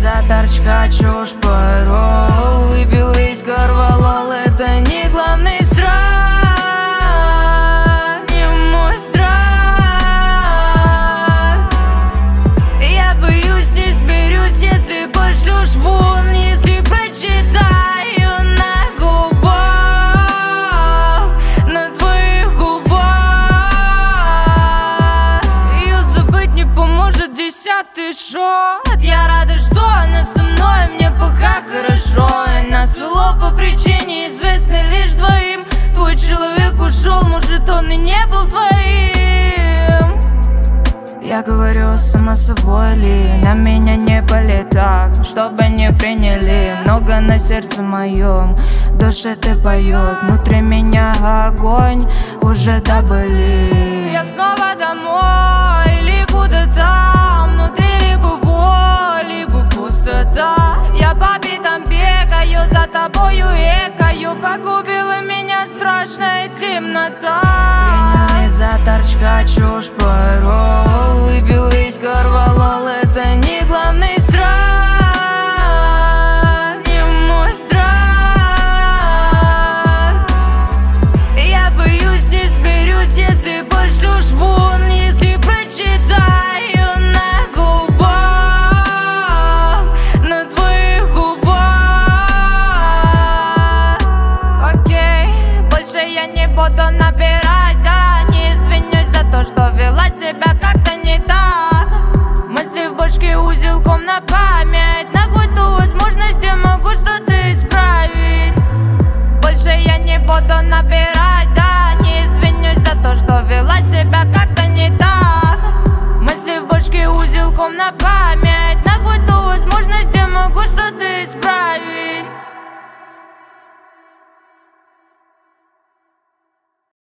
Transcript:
за торчка, чушь, парол. Выпил весь корвалол, это не главный страх, не мой страх. Я боюсь, не сберусь, если пошлешь вон, если прочитаю на губах, на твоих губах. Ее забыть не поможет десятый шот. Я рада, что она со мной, мне пока хорошо. И нас вело по причине, известной лишь двоим. Твой человек ушел, может, он и не был твоим. Я говорю сама собой ли, на меня не пали так, чтобы не приняли. Много на сердце моем, в душе ты поет, внутри меня огонь уже добыли. Я снова домой или куда-то. Я по пятам бегаю, за тобою экаю. Погубила меня страшная темнота. Приняли за торчка, чушь, парол. Выпил весь корвалол, это не главный страх, не мой страх. Я боюсь, не сберусь, если пошлешь вон, если прочитаю. Don't